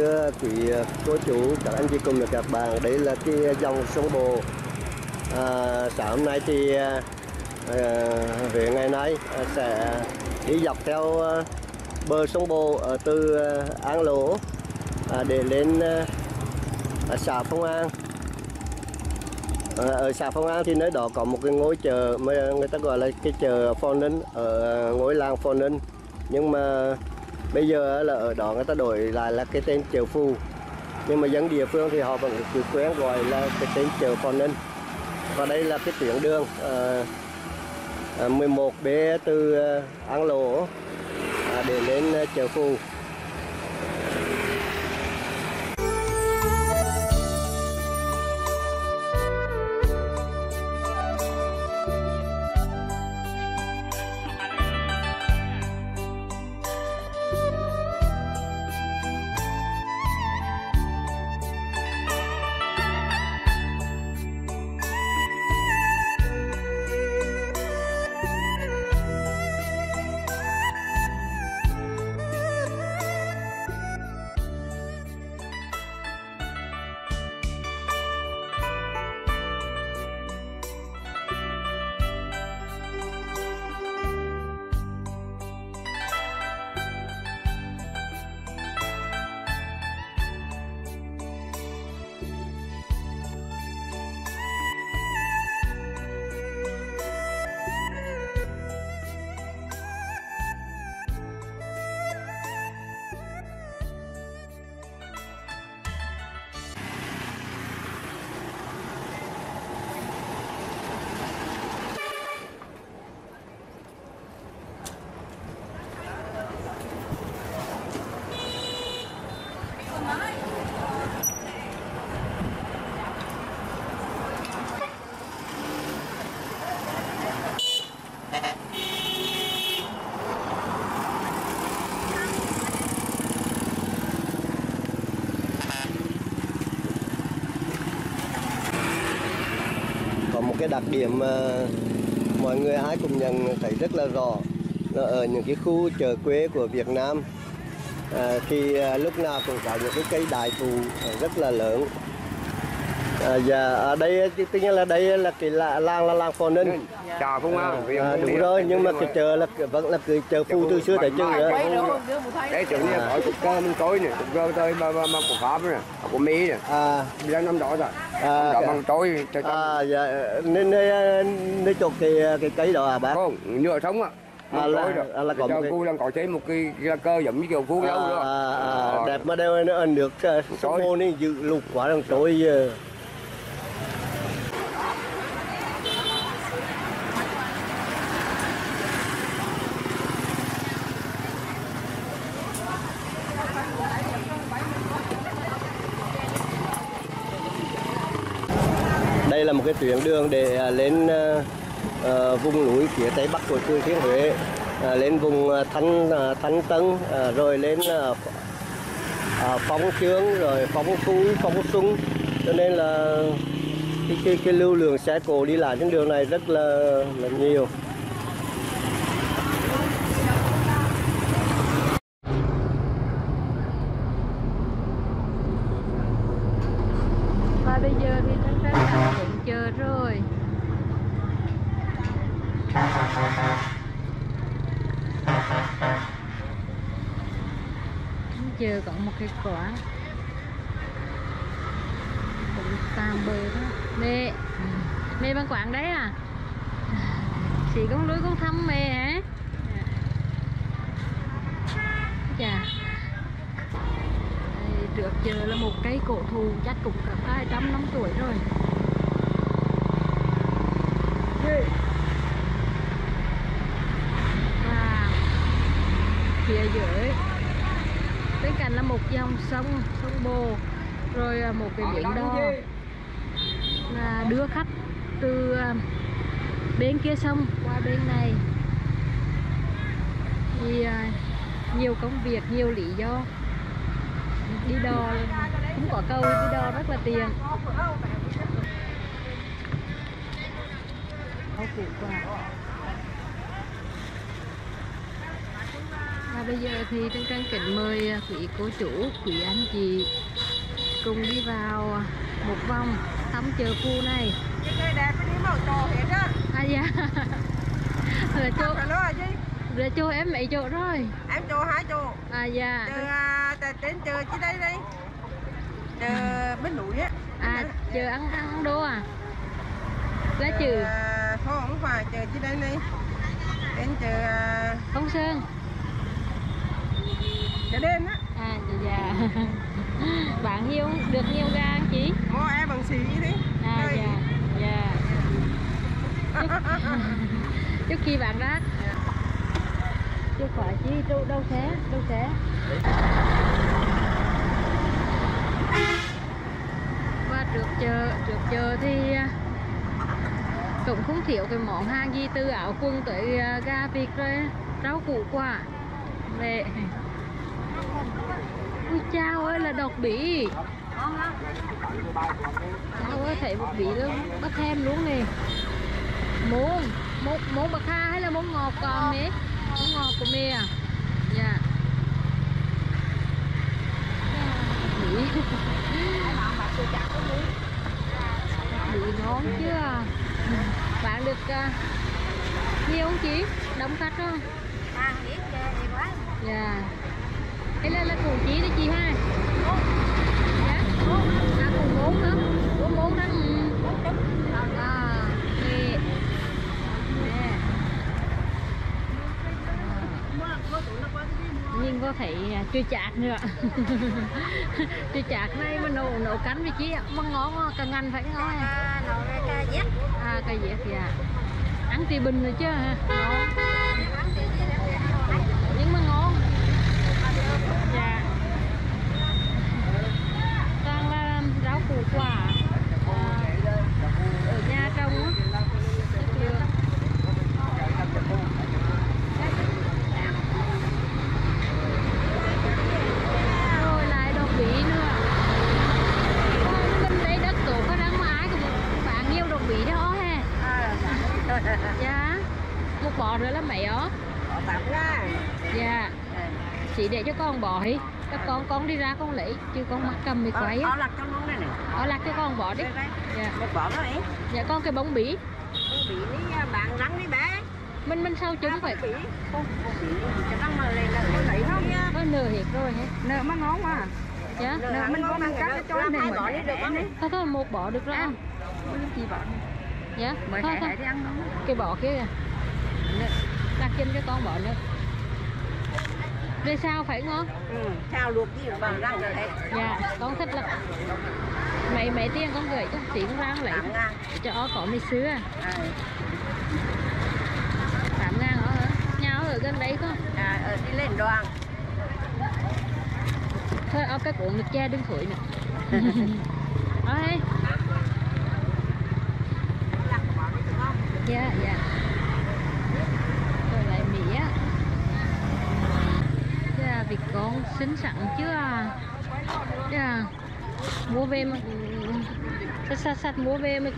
thưa quý cô chú, các anh chị cùng được các bạn, đấy là cái dòng sông Bồ. Sáng hôm nay thì về ngày nay sẽ đi dọc theo bờ sông Bồ từ An Lỗ để lên xã Phong An. Ở xã Phong An thì nơi đó có một cái ngôi chợ mà người ta gọi là cái chợ Phong Ninh, ở ngôi làng Phong Ninh, nhưng mà bây giờ là ở đó người ta đổi lại là cái tên chợ Phù, nhưng mà dân địa phương thì họ vẫn cứ quen gọi là cái tên chợ Phong Ninh. Và đây là cái tuyến đường 11B từ An Lỗ để đến chợ Phù. Cái đặc điểm mà mọi người ai cũng nhận thấy rất là rõ là ở những cái khu chợ quê của Việt Nam thì lúc nào cũng có những cái cây đại thụ rất là lớn. Và ở đây tất nhiên là đây là cái làng là làng Phò Ninh. Chợ Phong An. Đúng rồi, nhưng mà cái chợ là vẫn là cái chợ Phù từ xưa tới giờ. Cái chợ này hỏi cục cơ mình tối nè, cục cơ tới mà của Pháp nè, của Mỹ nè. Là năm đó rồi. Bằng tối nên nơi chụp cái cây đó à bác? Không, nhựa sống á. Là có một khu đang có chế một cái cơ giống như kiểu khu đâu đó. Đẹp mà đeo nó được sông Bồ này dự lục quá đang tối. Đây là một cái tuyến đường để lên vùng núi phía tây bắc của Thừa Thiên Huế, lên vùng Thanh Tân, rồi lên Phong Chương, rồi Phong Phú, Phong Xuân, cho nên là cái lưu lượng xe cộ đi lại trên đường này rất là nhiều. Và bây giờ thì Trân Trân đã đến chợ rồi. Chợ còn một cái quả cũng tạm bờ đó. Mẹ, mẹ bán quảng đấy à? Chị con đuối con thăm mẹ hả? Chà, trước giờ là một cây cổ thụ chắc cũng cả 200 năm tuổi rồi. Và phía dưới bên cạnh là một dòng sông Bồ, rồi một cái biển đò là đưa khách từ bên kia sông qua bên này. Thì nhiều công việc, nhiều lý do đi đò, cũng có câu đi đò rất là tiền. Bây giờ thì Trân Trân kính mời quý cô chú, quý anh chị cùng đi vào một vòng thăm chợ khu này. Cái cây đẹp đi màu trò hết á. À dạ. Rồi chỗ rồi chỗ em mấy chỗ rồi? Em chỗ 2 chỗ. À dạ. Từ đến chợ chứ đây đây. Chợ bên núi á. À chợ ăn đô à? Lá chữ. Không phải chợ chứ đây đây. Đến chợ Phong Sơn. Chợ đêm á. À dạ. Bạn nhiêu được nhiêu ga chị? Mua em bằng xì như thế. À đây. Dạ. Dạ. Trước khi bạn rác. Chứ khỏi chi đâu thế. Và trước chờ thì cũng không thiếu cái món hàng gì, từ áo quần tới gà vịt rồi rau củ quả. Về. Ui chao ơi là độc bỉ. Chao ơi thấy bột bỉ luôn, bắt thêm luôn nè. Muốn bạc ha hay là muốn ngọt còn nè. Món ngọt của mẹ à? Dạ. Bị ngon chứ à. Bạn được nhiều không chị? Đông khách không? Bạn biết gì quá. Dạ. Đây là củ chí đó chị ha. Dạ. À củ 4 nữa. Củ 4 đó. À. Nè. Nè. Nhìn có thấy chua chạc nữa. Chua chạc này mà nấu cánh với chị ạ. Mà ngon, càng ngành phải ngon. Nấu cà dép. À cà dép dạ. Ăn tì bình rồi chứ hả? Ngon. Nhưng mà ngon. Dạ. Toàn là rau củ quả ở nhà trồng á. Dạ. Một bò rồi lắm mẹ đó. Bò bạc ra. Dạ. Chị để cho con bò đi. Cho con đi ra con lấy chứ con mắc cầm bị quấy. Ở lạc cho con đây này. Ở lạc cho con bò đi. Dạ. Một bò đó ấy. Dạ con cái bông bỉ. Bông bỉ đi bạn rắn đi bé. Mình sau trứng phải. Bông bỉ cái rắn mà lên là con lấy không? Nó nở hết rồi hết. Nở mà ngon mà. Dạ. Nở mình có mang cắt cho nó này bỏ đi được không? Thôi một bò được rồi không? Chị bỏ. Dạ, mời thôi. Đi ăn không? Cái bò kia kìa. Đặt trên cho con bò nữa. Về sao phải ngon? Ừ, sao luộc gì bằng răng rồi đấy. Dạ, con thích lắm. Mấy tiếng con gửi cho tiếng răng lại. Cho có mì sứa à. 8.000 ở hả? Nhà ở gần đấy không? À, ở đi lên Đoàn. Thôi, ở cái cuộn được che đứng thổi nè. Ở đây. Dạ, dạ. Rồi lại mì á. Dạ, vịt con xính sẵn chứ à. Dạ. Mua về mà sạch mua về mà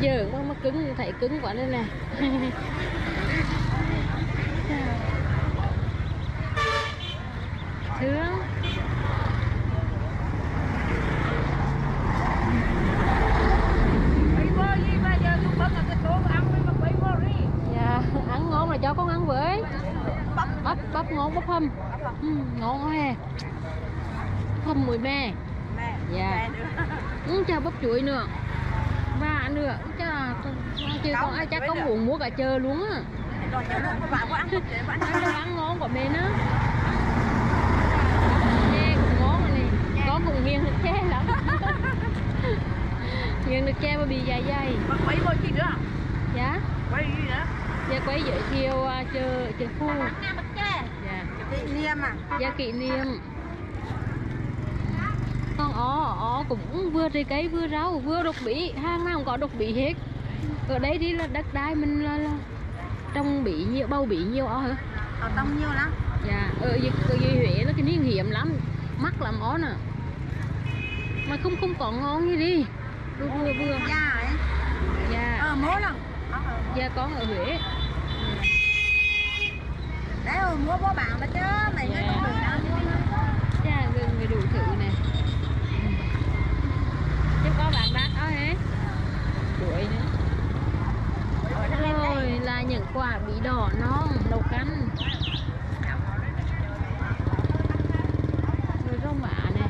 giờ mà cứng, thấy cứng quá lên nè. Sướng. Dạ, ăn ngon là cho con ăn với. Bắp ngon, bắp hâm. Ngon quá he. Hâm mùi me. Dạ. Uống cho bắp chuối nữa. Và nữa, chắc con buồn mua cả chơ luôn á. Ăn ngon của mình á. Che cũng ngon rồi nè. Con cũng nghiêng được che lắm. Nghiêng được che mà bị dài. Bấy vô chi nữa. Dạ. Quay gì nữa? Dạ quay giới thiệu chợ khu. Dạ. Kỷ niệm à? Dạ kỷ niệm. Con ó cũng vừa trái cây vừa rau vừa độc bỉ, hàng nào cũng có độc bỉ hết. Ở đây thì là đất đai mình là trồng bỉ nhiều, bầu bỉ nhiều ó hả? Ở trong nhiều lắm. Dạ, ở dưới Huế nó cái niên hiểm lắm, mắc lắm ó nè. Mà không có ngon như đi. Vừa. Dạ ấy. Dạ. Mỗi lần. Dạ con ở Huế. Để mua bó bào đó chứ. Mày nói con đường đâu mua nó. Chà gừng và đủ thử nè. Chứ có bạn bác đó hết. Đuổi nữa. Rồi là những quả bí đỏ non đầu canh. Rồi rau mạ nè.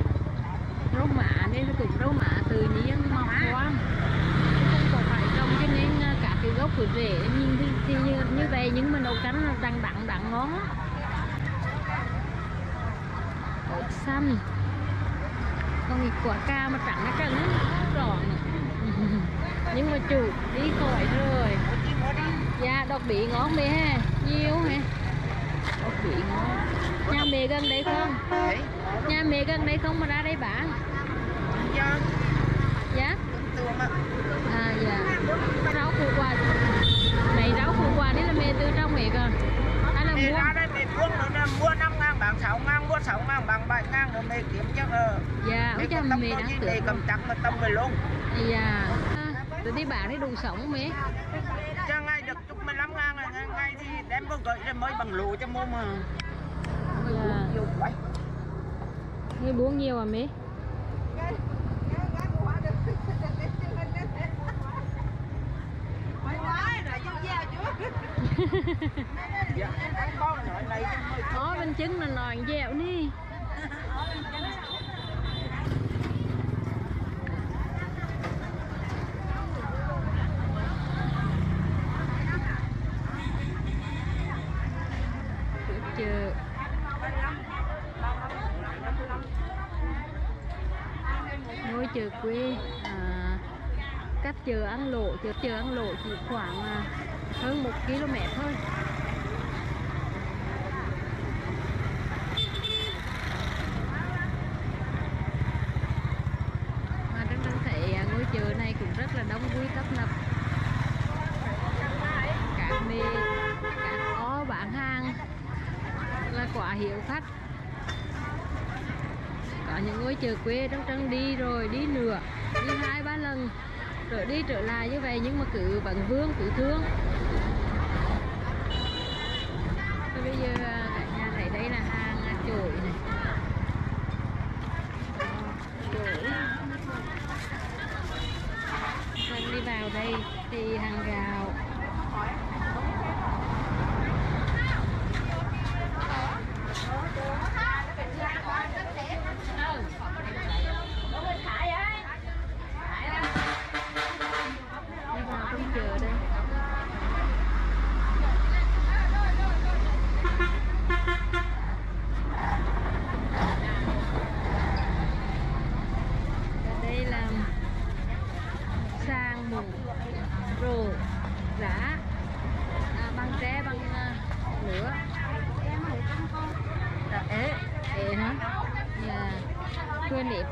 Rau mạ đây là cũng rau mạ tự nhiên mọc quá. Không có phải trồng cho nên cả cái gốc của rễ nhìn thì như vậy nhưng mà đầu cánh nó đang đặng ngon á. Ổi xanh. Còn cái quả ca mà trắng nó trắng tròn. Nhưng mà chủ đi khỏi rồi. Dạ đọc bị ngon mê ha. Nhiều ha. Đọc bị ngon. Nhà mẹ gần đấy không? Nhà mẹ gần đấy không mà ra đây bán? Dạ. À dạ. Rau củ quả. Mấy rau củ quả đấy là mẹ từ trong mẹ cơ. Hay là mua? Ra đây mẹ buông nó mua 5 ngàn bằng 6 ngàn, mua 6 ngàn bằng 7 ngàn rồi mẹ kiếm chắc là. Dạ, ôi cha mẹ đáng tưởng. Mẹ cầm tắc mà tông về luôn. Dạ. Từ đi bán thì đủ sống mẹ. Cho ngay được chút 15 ngàn là ngay thì đem vô gửi ra mới bằng lũ cho mua mà. Dạ. Nghe buông nhiều à mẹ? Có bên trứng là nòn dẻo đi. Chưa. Ngôi chợ quê à, cách chợ ăn lộ chỉ khoảng hơn 1 km thôi. Mà Trân Trân thấy ngôi chợ này cũng rất là đông vui tấp nập. Các mê, các có bán hàng là quả hiệu khách. Có những ngôi chợ quê Trân Trân đi rồi đi nữa, đi 2-3 lần rồi đi trở lại như vậy nhưng mà cứ bận vương cứ thương. Bây giờ cả nhà thấy đây là hàng chổi này. Chổi. Mình đi vào đây thì hàng gạo. Đi vào trong chợ đây.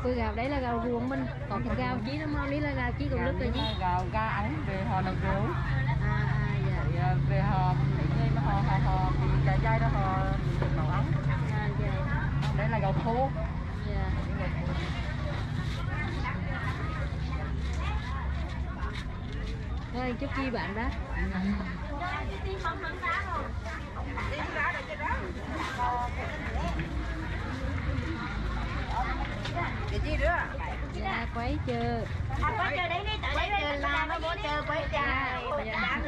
Cái gạo đấy là gạo ruộng mình, còn cái gạo chí nó mau lý là gạo chí còn nước rồi chứ. Gạo ga ống về họ đồng ruộng. À dạ. Thì, về họ khi mà họ chạy dây đó họ màu ống. À dạ. Đấy là gạo khô. Dạ. Thôi chút chi bạn đó. Để chi nữa? Dạ, quấy chơ. À, quấy chơ đấy đi, tại quấy đây là nó vô chơ quấy trà. Dạ,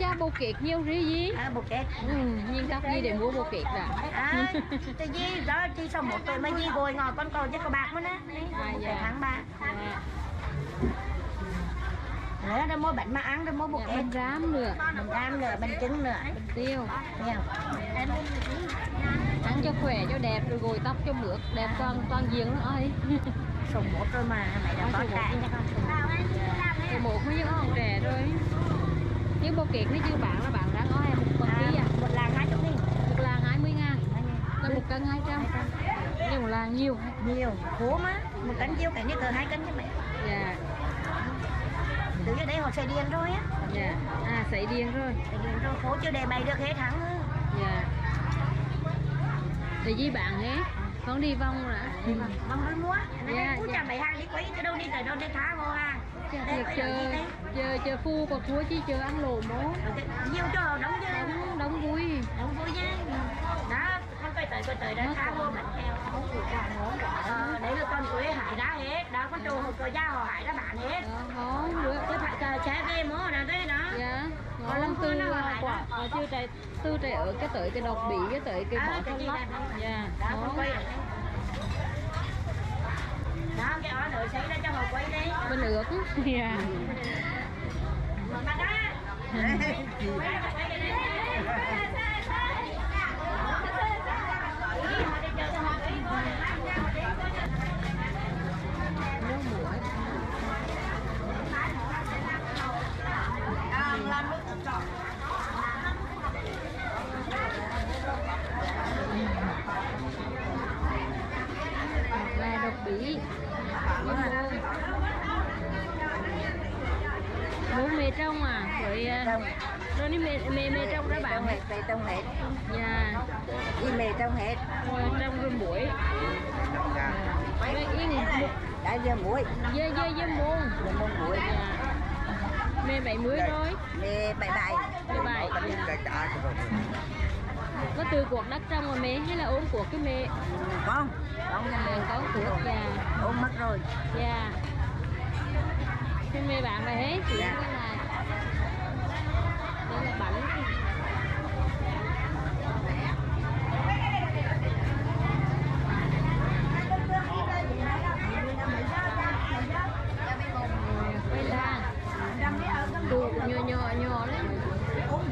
cha bột kẹt nhiêu ri gì? À, bột kẹt. Ừ, nhiên tóc gì để mua bột kẹt à? À, tôi gì đó chi xong một tôi mới gì ngồi ngồi con còn chứ có bạc mới á. À, dạ. Tháng 3. Nữa đó mua bánh mà ăn đó mua bột kẹt. Bánh rám nữa, bánh trứng nữa, bánh tiêu. Nha. Ăn cho khỏe cho đẹp rồi gội tóc cho mượt đẹp toàn diện nữa ơi. Sùng một rồi mà mày đã có cả nha con. Một mới có con trẻ rồi. Nếu bột kẹt nó chưa bạn là bạn đã có em một ký à. Một làng 20 đi. Một làng 20 ngàn. Là 1 cân 200. Nhưng làng nhiều. Nhiều. Khổ má. 1 cân nhiêu cả như cờ 2 cân cho mẹ. Dạ. Từ cái đấy họ xây điền rồi á. Dạ. À xây điền rồi. Xây điền rồi khổ chưa đề bày được hết thắng. Dạ. Thì với bạn hết con đi vong rồi ạ. Vong nó múa. Nó cú chà mày hang đi quấy chứ đâu đi tới đâu để thả vô hang. Chờ phu còn cua chứ chưa ăn lồ mố. Nhiều chờ đóng chứ. Đóng vui. Đóng vui chứ. Đó, con tới đó thả vô bánh theo. Đấy là con quế hải đã hết. Đó con trâu hồi cờ da họ hải đã bạn hết. Không được. Cái phải chờ chế về mố nào đấy đó. Dạ. Còn lâm tư quả mà chưa trái tư trái ở cái tới cái độc bị cái tới cái bỏ trong lót. Dạ. Đó, cái ở nữa xí đó cho hồi quay đi. Bên ước. Dạ. Mà đó. Và độc bí bố mê trong à rồi nó đi mê trong đó bạn mê trong hết nhà đi mê trong hết trong rơm muối yên đã rơm muối rơm muối mê bảy muối thôi mê bảy có từ cuộc đất trong rồi mẹ hay là ôm cuộc cái mẹ con nhà mình có cuộc và ôm mất rồi dạ cái mẹ bạn về hết thì yeah. Đây là bánh quay là cuộc nhỏ lắm bây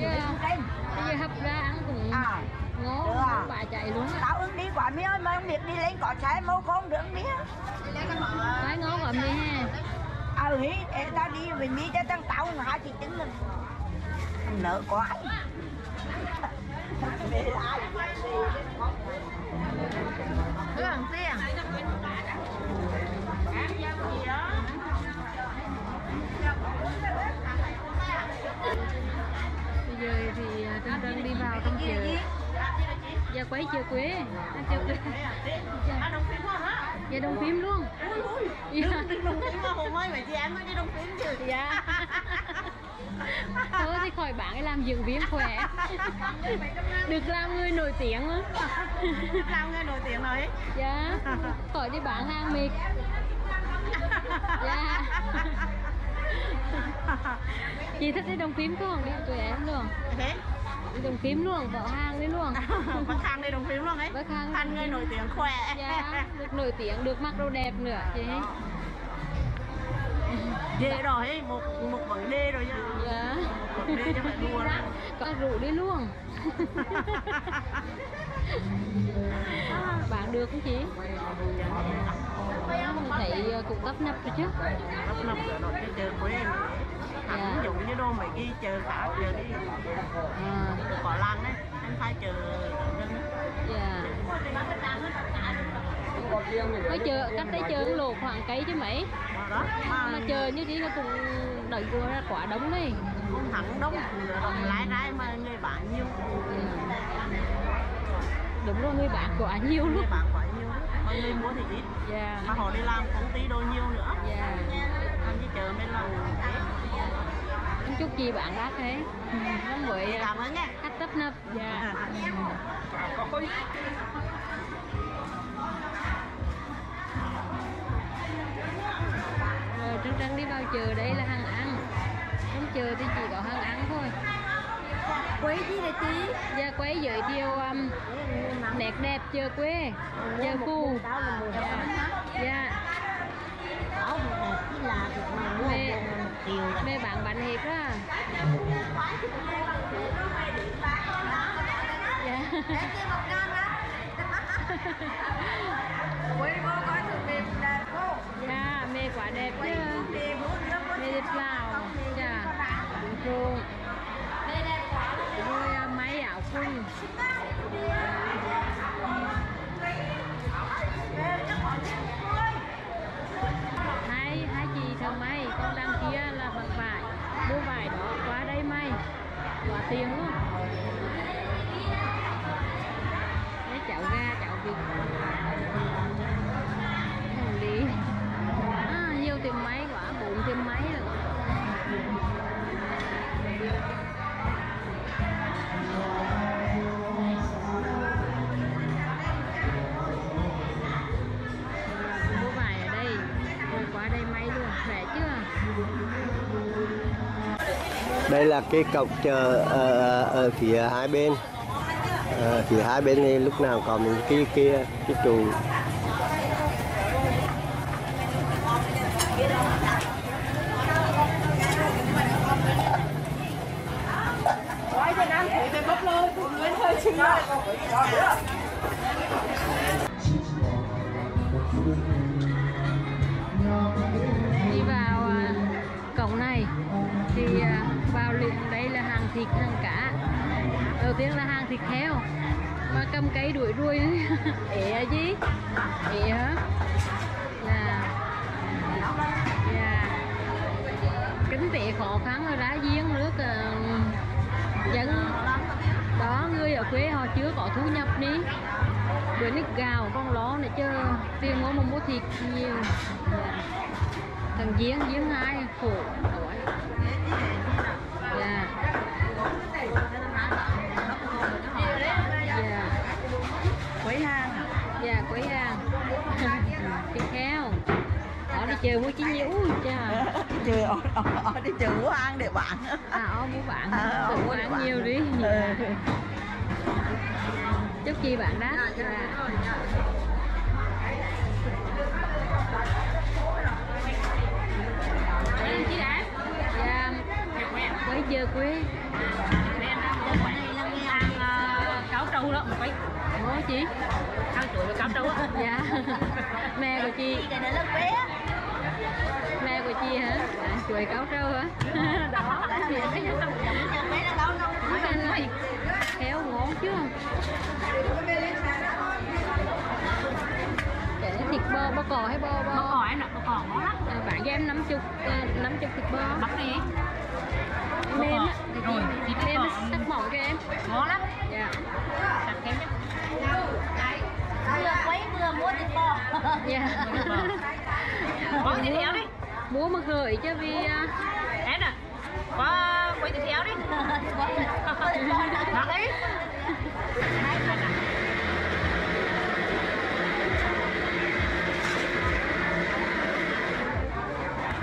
giờ hấp ra ăn cũng ngố bà chạy luôn tao ứng đi quả mía mà không biết đi lấy cỏ trái mâu không được mía cái ngố quả mía ha à hí tao đi về mía cho tăng tao hả chị tính mình nợ quá bây giờ thì Trân Trân đi vào trong chợ giờ quấy chợ quế giờ đồng phím luôn đồng phím mà hồn ơi mà chị em mới đi đồng phím chứ dạ thôi thì khỏi bạn ấy làm dưỡng viên khỏe được làm người nổi tiếng á làm người nổi tiếng rồi dạ khỏi đi bạn hàng mệt dạ chị thích đi đồng phím không đi tụi em luôn thế đi đồng phím luôn vợ hàng đi luôn có hàng đi đồng phím luôn ấy ăn người nổi tiếng khỏe dạ, được nổi tiếng được mặc đồ đẹp nữa chị dễ rồi một vấn đề rồi chứ dạ. Một vấn đề cho phải mua có rượu đi luôn bạn được không chị thấy cũng tấp nập rồi chứ tấp nập rồi nó chờ của em ví dụ như đô mày ghi chờ cả giờ đi cỏ lan đấy em phải chờ mới chờ cách đấy chờ lột hoàng cây chứ mày mà chờ như thế nó cũng đợi cua ra quả đống đi không hẳn đống lái ra mà người bạn nhiều đúng rồi người bạn quả nhiều lúc còn người mua thì ít mà họ đi làm công ty đôi nhiều nữa anh chỉ chờ bên lòng chút gì bạn đã thế lắm vậy cảm ơn nha cách tấp nập dạ Trân Trân đi vào chợ đây là hàng ăn trong chợ thì chỉ có hàng ăn thôi quấy gì là tí dạ quấy giới thiệu nét đẹp chợ quê chợ khu dạ mê bạn bạn hiệp đó dạ dạ mê quả đẹp chứ mê đẹp vào dạ rồi máy ảo khung hai chị thằng may con đang kia là bằng vải mua vải đó qua đây may quá tiền luôn đấy chảo ga chảo vịt Đây là cái cọc chờ ở phía hai bên. Phía hai bên này lúc nào còn những cái trụ. Đi vào cổng này thì vào liền đây là hàng thịt, hàng cá. Đầu tiên là hàng thịt heo mà cầm cây đuổi đuôi ấy. Ế gì? Ế hả? Kinh tế khó khăn rồi đã giếng nước dân đó, người ở quê họ chưa có thu nhập đi, bữa nước gạo con ló này chứ tiền mua mà mua thịt nhiều. Thằng giếng hai khổ đói. Dạ. Dạ. Quấy hàng. Dạ, quấy hàng. Thịt heo. Ở đi chờ mua chín nhũ cha. Chơi ở đi chờ mua ăn để bạn. À, mua bạn. Mua ăn nhiều đi. Dạ. Chúc chị bạn đó. Dạ. Quấy dơ quế. Em ăn cáo trâu đó, quấy. Ủa chị? Ăn chuối là cáo trâu á. Dạ. Mẹ của chị. Mẹ của chị hả? Chuối cáo trâu hả? Đó. Kéo ngon chứ. Để thịt bò cò hay bò? Bò cò em ạ, bò cò ngon lắm. Bạn cho em 50 thịt bò. Bắt đi. Nêm á, rồi thịt nêm sắc mỏng cho em. Ngon lắm. Dạ. Sạch em nhé. Vừa quấy vừa mua thịt bò. Dạ. Có thịt heo đi. Mua mà gửi cho vì em à. Có quấy thịt heo đi. Có thịt bò đi. Bắt đi.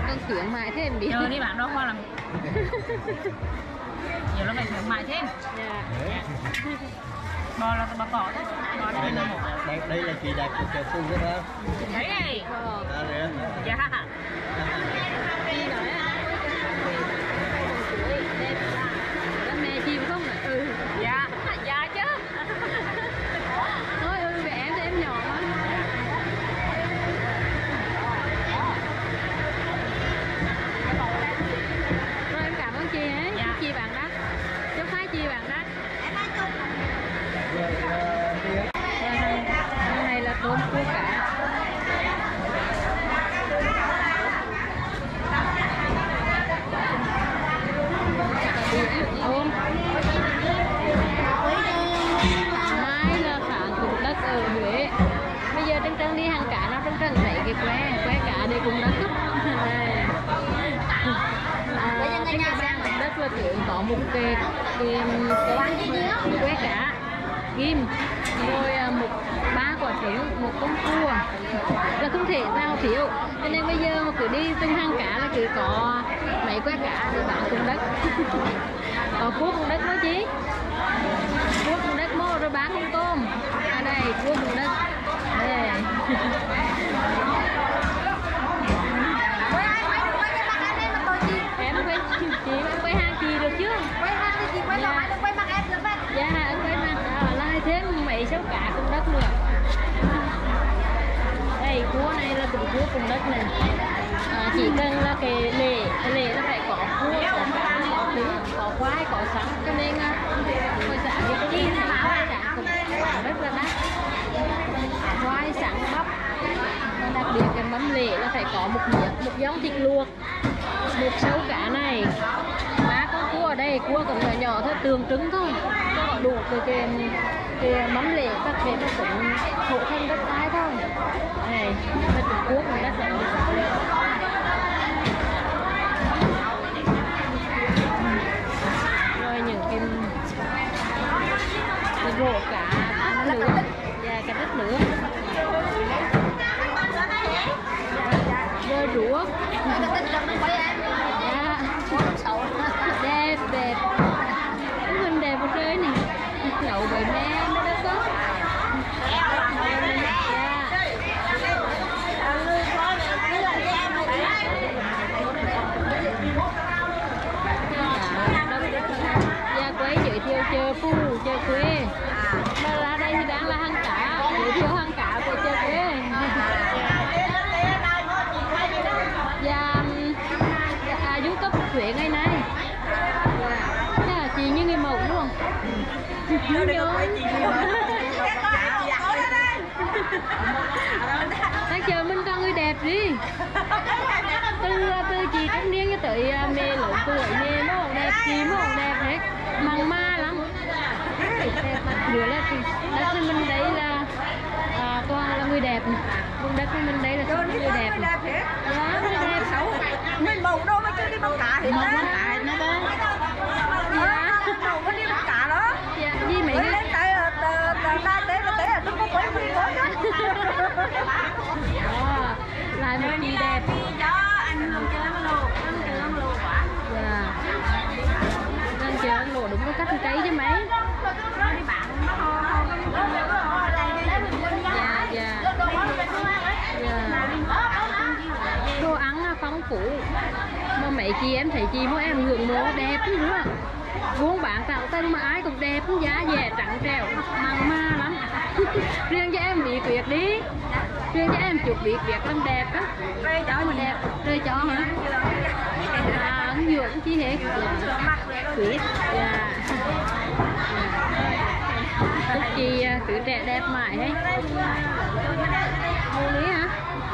Con khuyến mại thêm đi. Chờ đi bạn đó khoa làm. Nhiều lắm mày khuyến mại thêm. Dạ. Bò là bò cỏ thôi. Bò đây là một. Đây là chị đẹp của Trà Sư đó hả? Đấy này. Dạ. Đi nói á. Con mẹ chim không ạ? Ừ. Dạ. Dạ chứ. Nói ư về em thì em nhỏ lắm. Tôm cua cả. Tôm. Mai là kháng cùng đất ở Huế. Bây giờ Trân Trân đi hàng cả nó Trân Trân thấy cái que cả để cùng đất cấp. Trân Trân đang cùng đất là kiểu có một cái que cả kim rồi một ba quả thiếu, một con cua là không thể nào thiếu, cho nên bây giờ cứ đi từng hang cá là cứ có mấy que cá để bán cùng đất. Có cua cùng đất mới chứ, cua cùng đất mô rồi bán con tôm ở đây, cua cùng đất đây. Em quay chị em quay hang chị được chứ, quay hang thì chị quay lại quay mặt em được không? Dạ em quay mặt lại thêm mấy sáu cá cùng đất nữa. Đây cua này là từng cua cùng đất này. Chỉ cần là cái lề nó phải có cua, có cá, có trứng, có khoai, có sắn, cho nên người xã cái đi nó bảo là cả cùng đất là đắt. Khoai sắn bắp, đặc biệt cái mắm lề là phải có một miếng, một giống thịt luộc, một sáu cá này. Cua ở đây, cua còn nhỏ nhỏ thôi, tương trứng thôi, có đủ cái mắm lễ các cái nó cũng hộ thân đất đai thôi. Này, cái cua của đất này. Rồi những cái rổ cá, cá nướng, và cái đất nướng. Rồi ruốc. Đẹp. Đang chờ mình cho người đẹp đi. Từ chị trong niên cho tới mê lỗ tuổi mê nó còn đẹp, chị nó còn đẹp hết, măng ma lắm. Đứa là thì đất của mình đấy là toàn là người đẹp, vùng đất của mình đấy là người đẹp. Đó, người đẹp xấu. Nên bầu đâu mà chưa đi bầu cả thì nó lại một chị đẹp đó, anh không chơi lắm lô, anh chơi lắm lô quả. Dạ. Anh chơi lắm lô đúng có cách cấy chứ mấy. Đi bạn nó ho dạ dạ. Đồ ăn phong phú. Mà mấy chị em thấy chị mỗi em hưởng mộ đẹp chứ đúng không? Buôn bạn tạo tên mà ai cũng đẹp, giá dẻ trắng trẻo, măng ma lắm. Riêng cho em bị tuyệt đi. Riêng cho em chụp việc đẹp lắm đẹp á. Rơi chó mình đẹp, rơi chó hả? À, ứng dụng chi hết. Tuyệt. Dạ. Tức chi tuổi trẻ đẹp mãi ấy. Mù lý hả?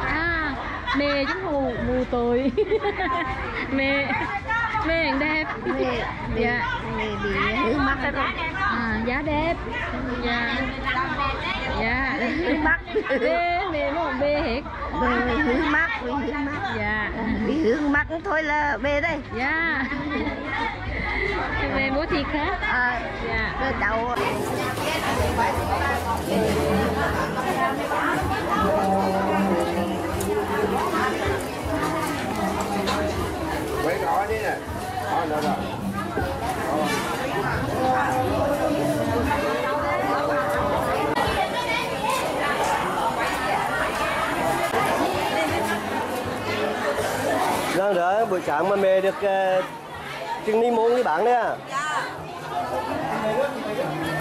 À, mê chứ mù, mù tối. Mê. Mê hình đẹp. Dạ. Mê bị hư mắt hết rồi. À, giá đẹp. Dạ. Dạ. Hư mắt. Mê nó còn bê hết. Bê hư mắt. Bị hư mắt. Dạ. Bị hư mắt thôi là bê đây. Dạ. Mê mua thịt hả? Ờ. Dạ. Rồi đậu. Quấy đó đi nè. Đó, đó, đó. Đang đỡ buổi sáng mà mẹ được trứng ni môn với bạn đấy à? Dạ.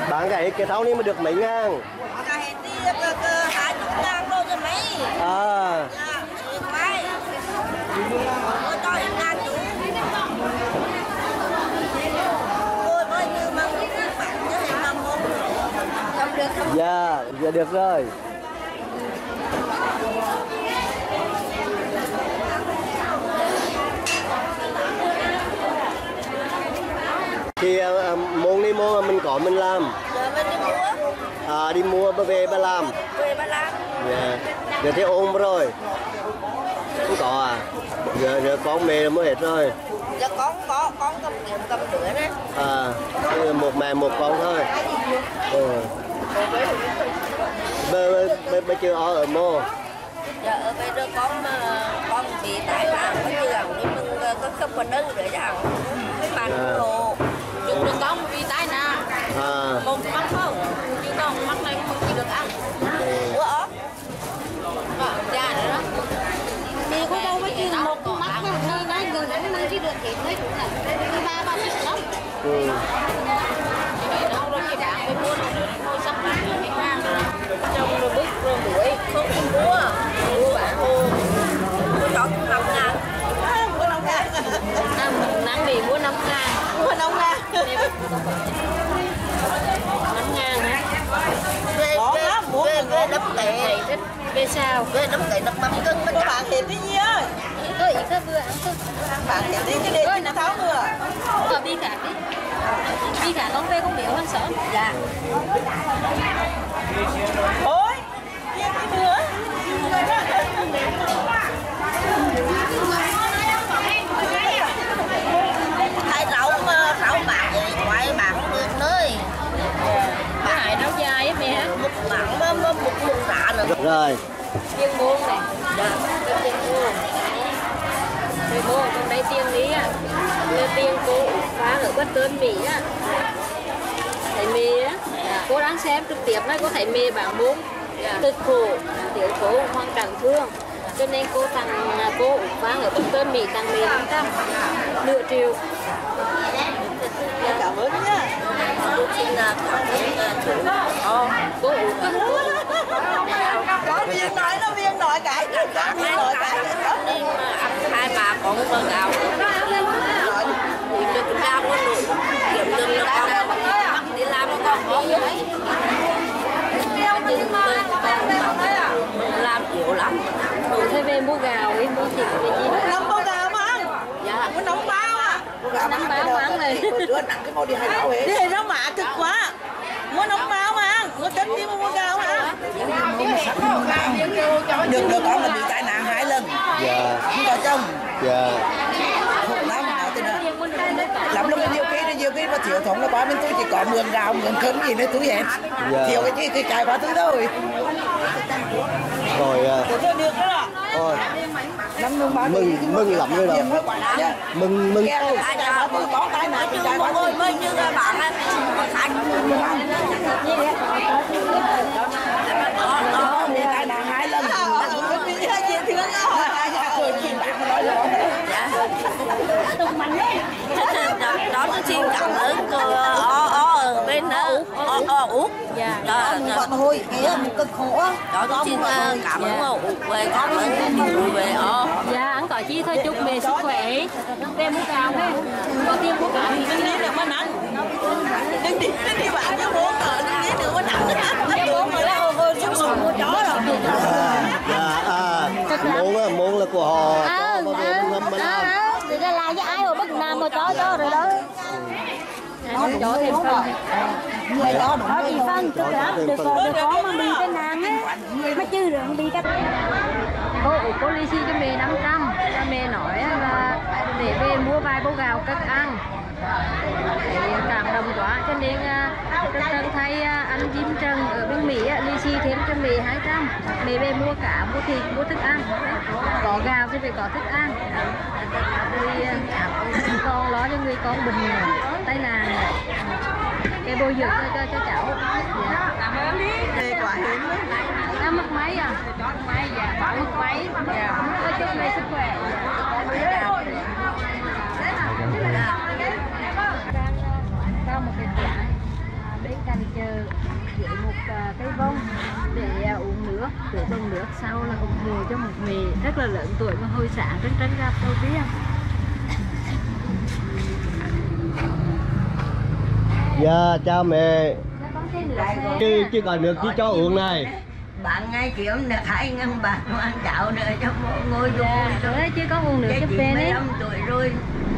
Bạn cái tháo ni mà được mấy ngang? Cái thì được 20 ngàn đô rồi mấy. À. Dạ, được mấy. Tôi cho em ngàn chú. Tôi mới như mang cái bạn nhớ em mang môn. Không được không? Dạ, dạ được rồi. Thì môn đi mua mình có mình làm. Dạ, mình đi mua. À, đi mua về ba làm. Về ba làm. Dạ. Giờ thấy ôm rồi. Không có à? Giờ con mẹ mới hết rồi. Giờ con cầm nữa đấy. À, một mẹ một con thôi. Ừ. Bây chưa ở mô. Dạ, ở bây giờ con bị tái phạm có chưa hẳn, nhưng mình có không còn đơn nữa chứ hẳn. Cái bàn đồ. Chúng được con vì tai nạn. À. Một mắc không? Chứ còn mắc này không chỉ được ăn. Ủa ớt. Vâng, dạ nữa đó. Thì có đâu có chứ một mắc này, nơi này người nãy mới chỉ được thịt đấy. Thì ba thịt lắm. Ừ. Thì vậy nó không đâu chỉ đáng với mua được thôi sắp lại cho mình mang rồi. Trong rồi bích rồi muối, không không mua. Mua bạn mua. Mua chó cũng 5 ngàn. Mua 5 ngàn. Nắng bị mua 5 ngàn. Mua 5 ngàn. 5 ngàn hả? Bỏ lắm, mua về đấm tệ. Về sao? Về đấm tệ đập bấm cưng. Cô bạn hiệp đi Nhi ơi. Tôi ít bữa ăn cưng. Bạn hiệp đi cái đề chứ nó tháo bữa. Ở bi cả đi. Bi cả con về con biểu hơn sợ. Dạ. Ôi, kia cái bữa. Tại rau bạc với quay bạc được nơi. Bà hại rau dài á mẹ. Một bạc một tạ nữa. Rồi. Tiên buôn này. Dạ. Tiên buôn. Tiên buôn trong đây tiên lý á. Tiên cô phá ở bất tơn Mỹ á. Thầy mê á. Cô đang xem trực tiếp đấy có thầy mê bảng buôn. Cực khổ, tiểu khổ, hoang cảnh thương. Cho nên cô tặng cô phá ở bất tơn Mỹ tặng mê 500. Nửa triệu. Cảm ơn nhá. Tôi xin cảm ơn chú. Cô Út Cưng. Có viên nói nó viên nội cái. Viên nội cái. Nhưng mà ăn 2-3 con bơ gạo. Nói. Út Cưng ra con đủ. Út Cưng ra con đủ. Đi làm con bóng. Mình thấy về mua gạo ấy, mua thịt về gì đó. Làm bao giờ mà ăn? Dạ. Muốn nấu bao à? Nấu bao mà ăn này. Đứa nặng cái màu đi hay nấu hết. Đi hay nấu mạ thực quá. Muốn nấu bao mà ăn, muốn tính đi mua gạo mà ăn. Được được đó mình bị tai nạn 2 lần. Dạ. Không có chồng. Dạ. Lắm lúc nhiều khi mà thiếu thống là quá bên tôi chỉ có mường rào mường khấn gì nữa túi hết. Dạ. Thiếu cái gì thì cài quá túi thôi. Rồi. Được đó. Rồi. Mừng lắm rồi. Mừng. Đó tôi xin cảm ơn cô bên Úc. Đó tôi xin cảm ơn cô Úc về có ơn nhiều về Úc. Dạ, ăn có chi thôi chúc về sức khỏe. Đem muốn cao thế. Có tiêm muốn cao thì lấy được mà nắng. Đừng đi bạn cho bố cỡ đừng lấy được mà nắng nữa. Bố mới là ơn sức sủng của chó rồi. Muốn là của họ. Thì ra là với ai mà bất nam mà chó rồi đó. Chó thêm phân. Người đó thì phân, tức là được có mà bị cái nàng ấy. Mà chứ rồi bị cái... Cô lì xì cho mẹ 500. Mẹ nói là để về mua vài bó gạo cất ăn. Cảm động quá, cho nên Trân Trân thay anh Diêm Trần ở bên Mỹ lì xì thêm cho mẹ 200. Mẹ về mua cá, mua thịt, mua thức ăn. Có gạo thì phải có thức ăn. Con lo cho người con bình tai nạn cái bôi dưỡng cho cháu. Cảm ơn đi. Đã mất máy à? Mất máy. Có chút này sức khỏe. Sau một cái quả bên cạnh chờ dưới một cái vông để uống nước, để bông nước sau là ủng hộ cho một người rất là lớn tuổi mà hồi xã Trân Trân gặp đầu tiên. Dạ, chào mẹ. Chứ còn được chứ cho uống này. Bạn ngay kiếm được 2 ngăn bạn ăn chảo nữa cho ngồi vô. Dạ, chứ có uống nước cho phê đấy. 15 tuổi rồi,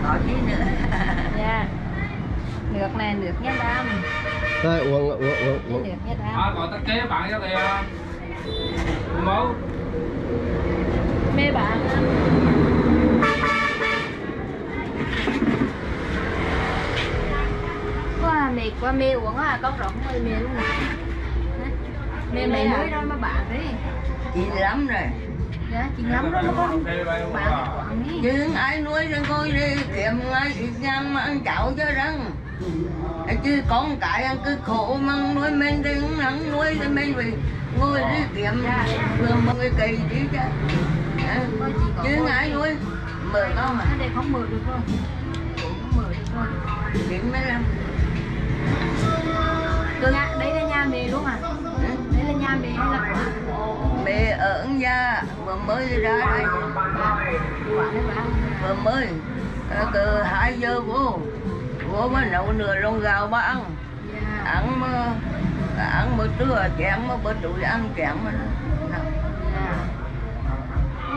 có gì nữa. Dạ. Nước này, nước nha đam. Rồi, uống. Nước nha đam. Gọi tắc kế bạn cho kìa. Mẫu. Mê bạn. Mệt quá mê uống à, con rộng hơi mê luôn nè. Mê mày mới đâu mà bạn đấy. Chín lắm rồi. Dạ, chín lắm rồi nó con. Bạn quặng đi. Nhưng ai nuôi cho coi đi, kiếm ai ít nhang mà ăn chảo cho răng. Chứ con cái ăn cứ khổ mà nuôi mình thì cũng nắng nuôi cho mình phải ngồi đi kiếm vườn mọi người kỳ đi chứ. Chứ ai nuôi, mở con à. Cái này không mở được không? Không mở được không? Kiếm mấy năm. Đấy là nhà mẹ luôn à? Đấy là nhà mẹ hay là mẹ ở nhà vừa mới ra đây vừa mới từ 2 giờ vô mới nấu nửa lon gạo mà ăn ăn bữa trưa chén mà bữa tối ăn chén mà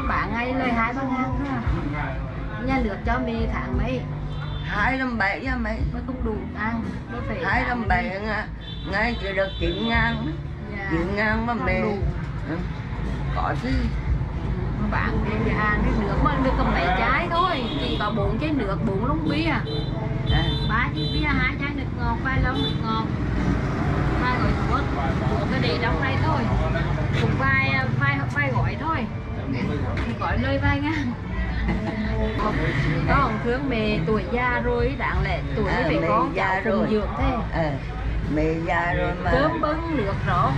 bạn ngay lời 2-3 ngàn thôi à? Nhà lượt cho mẹ tháng mấy? 257 nha mày. Mới không đủ ăn. 257 ngay chỉ được 9 ngàn. 9 ngàn mà mày. Có chứ. Bạn đi ăn cái nước mà được cầm 7 trái thôi. Chỉ có 4 chai nước, 4 lon bia. 3 chai bia, 2 chai nước ngọt, 3 lon nước ngọt. 2 gói thuốc. Cái đi đóng đây thôi. Cùng vai gói thôi. Gói lơi 2 ngàn. Con thương mẹ tuổi già rồi, đáng lẽ tuổi phải có già rồi dưỡng thế. Mẹ già rồi mà cơm bưng nước rõ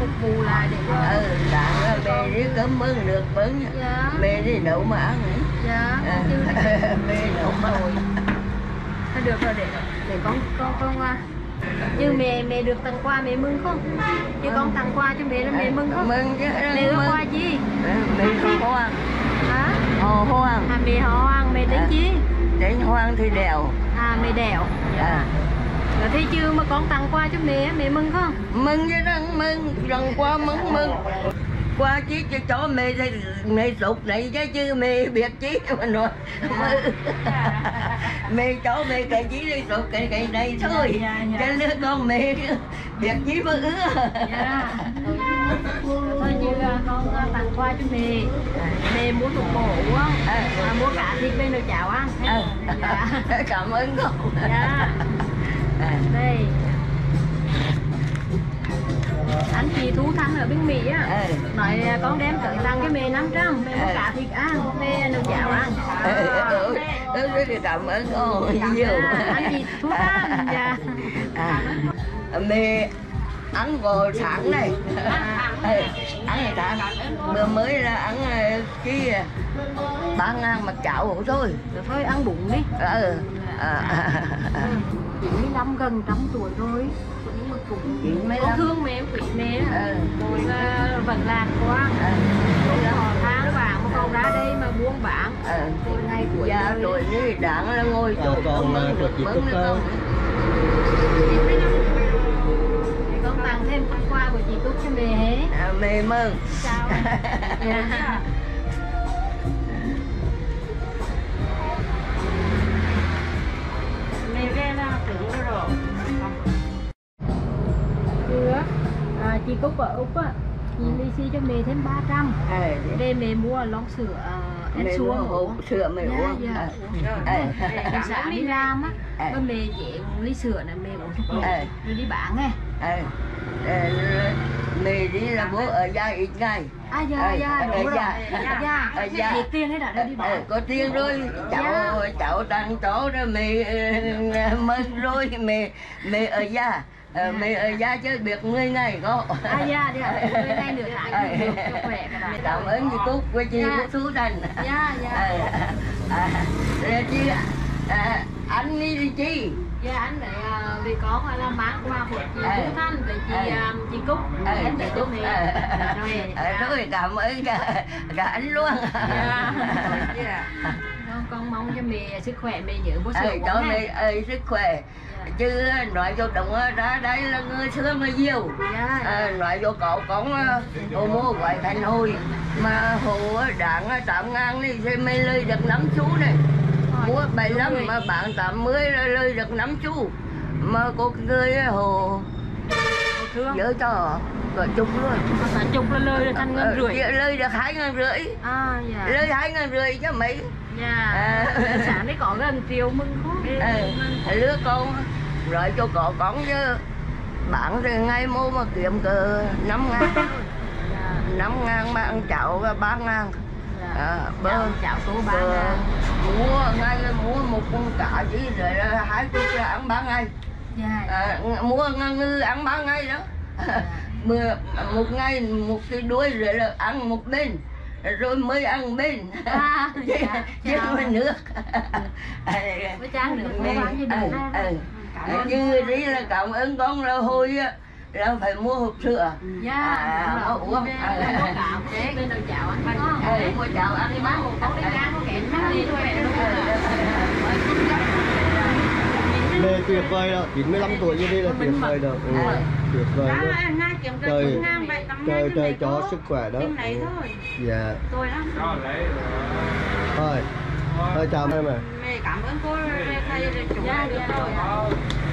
phục vụ lại để cho đáng mẹ đi cơm bưng nước bưng. Dạ. Mẹ đi nấu mà ăn. Dạ. Mẹ nấu mà rồi thôi được rồi để con qua. Như mẹ được tặng quà mẹ mừng không? Chứ con tặng quà cho mẹ là mẹ mừng không? Mừng chứ. Mẹ ước quà chi? Mẹ không có ăn. Hả? Hồ hoang. À mẹ hồ hoang, mẹ tính chi? Tính hoang thì đèo. À mẹ đèo. Dạ. Rồi thế chưa mà con tặng quà cho mẹ mừng không? Mừng chứ, mừng, tặng quà mừng. qua chí cho mê sụt này chứ mê biệt chí mà nói mê chỗ mê cái chí đi sụt cái này thôi cái nước con mê biệt chí mà ứa. Thôi như con tặng qua cho mê muốn thuộc bổ muốn cả thịt bên đồ chảo ăn. Cảm ơn con. Đây anh chị Thú Thanh ở bên Mỹ á, nói con đem tới tặng cái mề 500, mề có cả thịt ăn, mề nấu cháo ăn. Cảm ơn cô nhiều. Anh chị Thú Thanh, dạ. Mề ăn vào sáng này, ăn sáng, bữa mới là ăn cái 3 ngàn mặt chảo rồi. Thôi ăn bụng đi. 95 gần 100 tuổi rồi. Con thương mẹ quý mẹ rồi vẫn lạc quá họ tháng vàng mà con ra đây mà buôn bán ngày của gia rồi như đáng là ngồi chỗ con được bướng nữa con tặng thêm con qua của chị Túc cho mẹ mẹ mừng chào. Chị Cúc ở Úc á, chị lì xì cho mẹ thêm 300. Để mẹ mua lon sữa ăn xuống uống. Sữa mẹ uống. Sáng đi làm á, mẹ chị ly sữa này mẹ uống thuốc mẹ. Rồi đi bán nghe. Mẹ đi là bố ở gia ít ngày. À dạ, đúng rồi. Dạ, tiền hết đã đi bán. Có tiền rồi, cháu đang cháu rồi mẹ mất rồi, mẹ ở gia. Mày ở gia chứ biệt 10 ngày có. À dạ, đi ạ, 10 ngày nữa lại được cho khỏe cả đó. Cảm ơn chị Cúc với chị Cúc Thú Thanh. Dạ. Chị, anh đi chị. Dạ, anh lại vì con là mang qua của chị Thú Thanh, về chị Cúc, em để cho mẹ. Rồi, cảm ơn cả anh luôn. Dạ. Con mong cho mẹ sức khỏe, mẹ nhớ bố sữa cho mẹ ơi sức khỏe. Chứ nói vô đồng ra đấy là người xưa mà nhiều nói vô cậu con hồ mua gọi thành hồi mà hồ đảng 8 ngàn đi thì mới lơi được 5 chú này mua 75 mà bạn 80 lơi được 5 chú mà cô người hồ nhớ cho rồi chục luôn cả chục là lơi được 2 ngàn rưỡi lơi được 2 ngàn rưỡi lơi 2 ngàn rưỡi chứ mấy. Sáng đấy có gần triệu mừng không? Lứa con rồi cho cậu con chứ bạn thì ngay mua mà kiếm cờ 5 ngàn 5 ngàn mà ăn chậu 3 ngàn chậu số 3 ngàn mua ngay mua 1 con cá chứ rồi 2 cục là ăn 3 ngày mua ngang ngư ăn 3 ngày đó 1 ngày 1 cái đuôi rồi là ăn 1 bên rồi mới ăn bên chứ mới nước mới chán được mới bán như được chứ đấy là cảm ơn con là hồi á là phải mua hộp sữa uống bên đầu chảo ăn mua chảo ăn đi bán một con đấy gan con kẹn đi mê tuyệt vời rồi, 95 tuổi như thế là tuyệt vời rồi. Tuyệt vời đó, trời cho sức khỏe đó. Dạ. Thôi, chào mẹ. Mẹ cảm ơn cô, thầy chủ.